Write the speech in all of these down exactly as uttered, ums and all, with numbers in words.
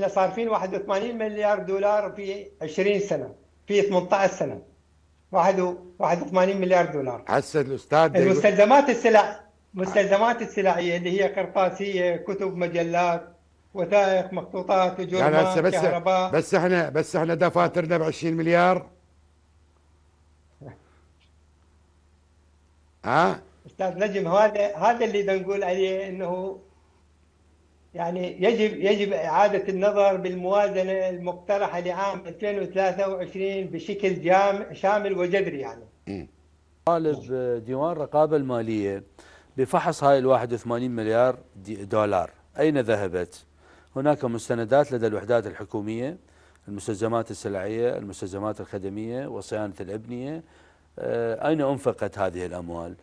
احنا صارفين واحد وثمانين مليار دولار في عشرين سنه، في ثمانية عشر سنه. واحد وثمانين مليار دولار. هسه الاستاذ المستلزمات السلع مستلزمات السلعيه اللي هي قرطاسيه، كتب، مجلات، وثائق، مخطوطات، وجرمات، يعني كهرباء. بس احنا بس احنا دفاترنا ب عشرين مليار. ها؟ استاذ نجم، هذا هذا اللي بنقول عليه انه يعني يجب يجب إعادة النظر بالموازنة المقترحة لعام ألفين وثلاثة وعشرين بشكل جامع شامل وجذري. يعني طالب ديوان الرقابة المالية بفحص هاي ال واحد وثمانين مليار دولار أين ذهبت؟ هناك مستندات لدى الوحدات الحكومية، المستلزمات السلعية، المستلزمات الخدمية، وصيانة الأبنية، أين أنفقت هذه الأموال؟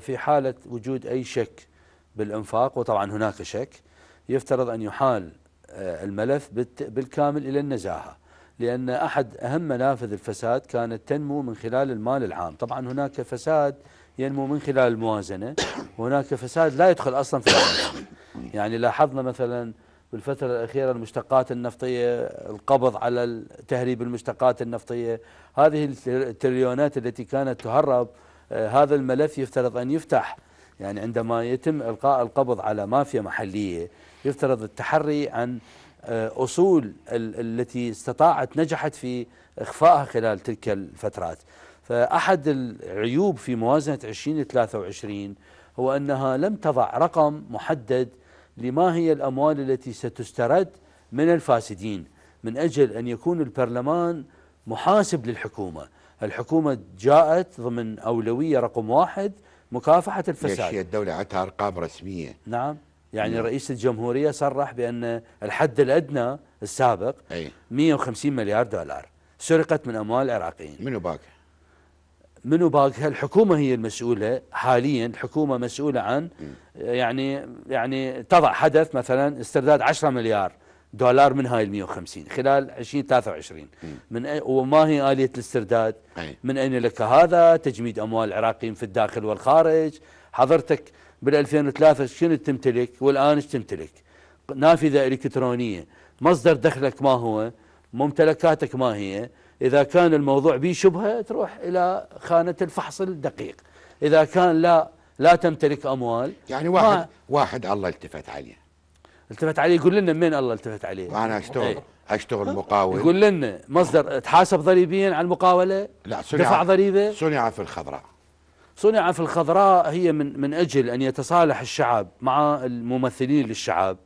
في حالة وجود أي شك بالإنفاق، وطبعا هناك شك، يفترض أن يحال الملف بالكامل إلى النزاهة، لأن أحد أهم منافذ الفساد كانت تنمو من خلال المال العام. طبعا هناك فساد ينمو من خلال الموازنة، وهناك فساد لا يدخل أصلا في الموازنة. يعني لاحظنا مثلا بالفترة الأخيرة المشتقات النفطية، القبض على تهريب المشتقات النفطية، هذه التريليونات التي كانت تهرب، هذا الملف يفترض أن يفتح. يعني عندما يتم إلقاء القبض على مافيا محلية يفترض التحري عن أصول التي استطاعت نجحت في إخفائها خلال تلك الفترات. فأحد العيوب في موازنة عشرين ثلاثة وعشرين هو أنها لم تضع رقم محدد لما هي الأموال التي ستسترد من الفاسدين، من أجل أن يكون البرلمان محاسب للحكومة. الحكومة جاءت ضمن أولوية رقم واحد مكافحة الفساد. ليش الدولة عندها أرقام رسمية؟ نعم، يعني مم. رئيس الجمهورية صرح بأن الحد الأدنى السابق أي. مئة وخمسين مليار دولار سرقت من أموال العراقيين. منو باقي؟ منو باقي؟ الحكومة هي المسؤولة حاليا، الحكومة مسؤولة عن مم. يعني يعني تضع حدث مثلا استرداد عشرة مليار دولار من هاي المئة وخمسين خلال عشرين ثلاثة وعشرين. من أي وما هي آلية الاسترداد؟ أي. من أين لك هذا؟ تجميد أموال العراقيين في الداخل والخارج. حضرتك بالألفين وثلاثة شنو تمتلك والآن ايش تمتلك؟ نافذة إلكترونية. مصدر دخلك ما هو؟ ممتلكاتك ما هي؟ إذا كان الموضوع به شبهة تروح إلى خانة الفحص الدقيق. إذا كان لا لا تمتلك أموال، يعني واحد واحد الله التفت عليه التفت عليه يقول لنا منين الله التفت عليه؟ وانا اشتغل ايه؟ اشتغل مقاول، يقول لنا مصدر تحاسب ضريبيا على المقاوله؟ لا، صنع دفع ضريبه؟ صنع في الخضراء. صنع في الخضراء هي من من اجل ان يتصالح الشعب مع الممثلين للشعب.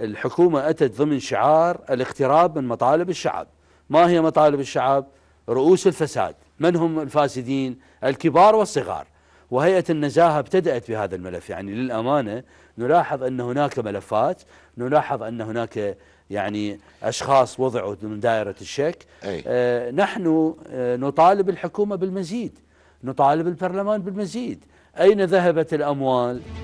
الحكومه اتت ضمن شعار الاقتراب من مطالب الشعب. ما هي مطالب الشعب؟ رؤوس الفساد، من هم الفاسدين؟ الكبار والصغار. وهيئة النزاهة ابتدأت بهذا الملف. يعني للأمانة نلاحظ أن هناك ملفات، نلاحظ أن هناك يعني أشخاص وضعوا من دائرة الشك. آه نحن آه نطالب الحكومة بالمزيد، نطالب البرلمان بالمزيد. أين ذهبت الأموال؟